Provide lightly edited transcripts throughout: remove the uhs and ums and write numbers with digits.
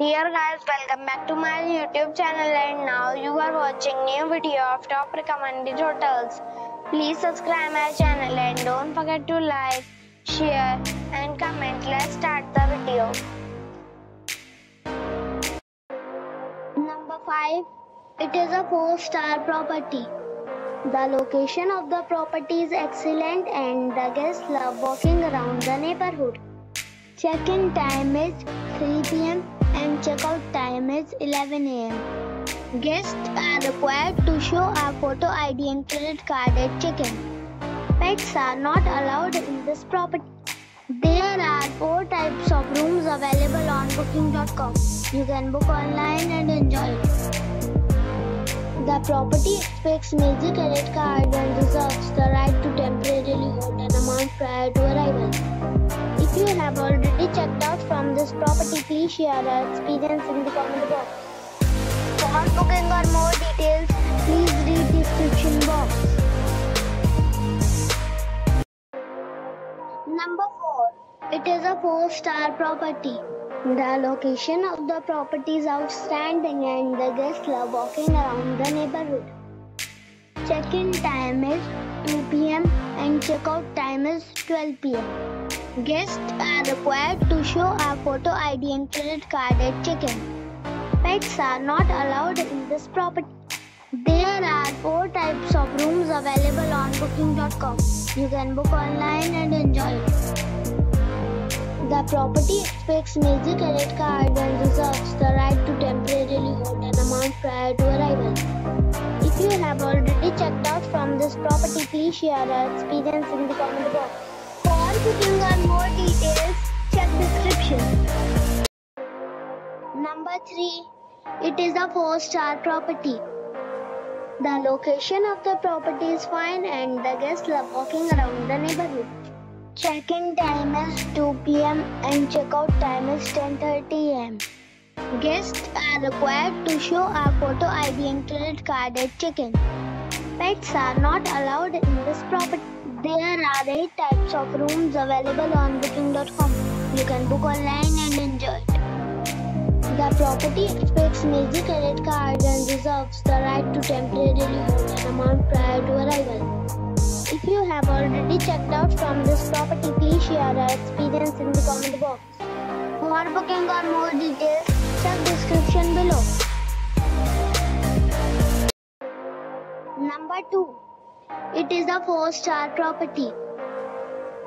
Dear guys, welcome back to my YouTube channel, and now you are watching new video of top recommended hotels. Please subscribe my channel and don't forget to like, share and comment. Let's start the video. Number 5. It is a 4-star property. The location of the property is excellent and the guests love walking around the neighborhood. Check-in time is 3 p.m. and check-out time is 11 a.m. Guests are required to show a photo ID and credit card at check-in. Pets are not allowed in this property. There are 4 types of rooms available on booking.com. You can book online and enjoy it. The property expects major credit card and reserves the right to temporarily hold an amount prior to arrival. If you have already checked out from this property, please share your experience in the comment box. For booking or more details, please read the description box. Number 4. It is a 4-star property. The location of the property is outstanding and the guests love walking around the neighborhood. Check-in time is 2 p.m. and check-out time is 12 p.m. Guests are required to show a photo ID and credit card at check-in. Pets are not allowed in this property. There are 4 types of rooms available on booking.com. You can book online and enjoy it. The property expects major credit card and reserves the right to temporarily hold an amount prior to arrival. If you have already checked out from this property, please share your experience in the comment box. For booking or more details, check description. Number 3. It is a 4-star property. The location of the property is fine and the guests love walking around the neighborhood. Check-in time is 2 p.m. and check-out time is 10:30 a.m. Guests are required to show a photo ID and credit card at check-in. Pets are not allowed in this property. There are 8 types of rooms available on booking.com. You can book online and enjoy it. The property expects major credit cards and reserves the right to temporarily hold an amount prior to arrival. If you have already checked out from this property, please share your experience in the comment box. For booking or more details, check description below. Number 2. It is a 4-star property.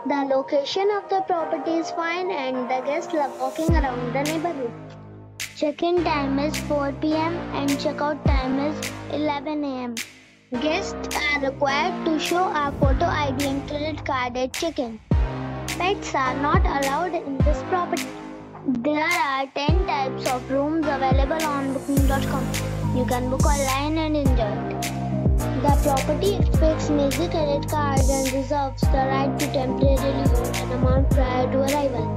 The location of the property is fine and the guests love walking around the neighborhood. Check-in time is 4 p.m. and check-out time is 11 a.m. Guests are required to show a photo ID and credit card at check-in. Pets are not allowed in this property. There are 10 types of rooms available on booking.com. You can book online and enjoy it. The property expects major credit cards and reserves the right to temporarily hold an amount prior to arrival.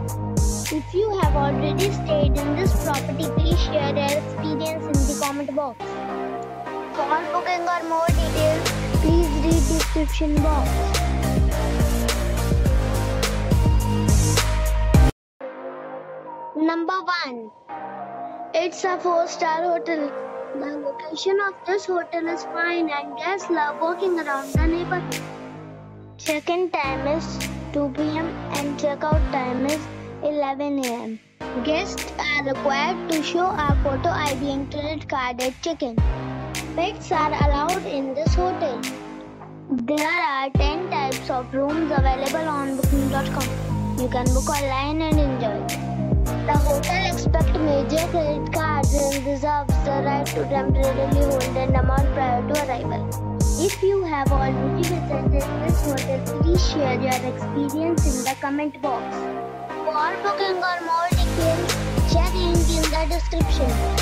If you have already stayed in this property, please share your experience in the comment box. For booking or more details, please read description box. Number 1. It's a 4-star hotel. The location of this hotel is fine and guests love walking around the neighborhood. Check-in time is 2 p.m. and check-out time is 11 a.m. Guests are required to show a photo ID and credit card at check-in. Pets are allowed in this hotel. There are 10 types of rooms available on booking.com. You can book online and enjoy it. The hotel expects major credit cards and reserves the right to temporarily hold an amount prior to arrival. If you have already visited this hotel, please share your experience in the comment box. For booking or more details, check link in the description.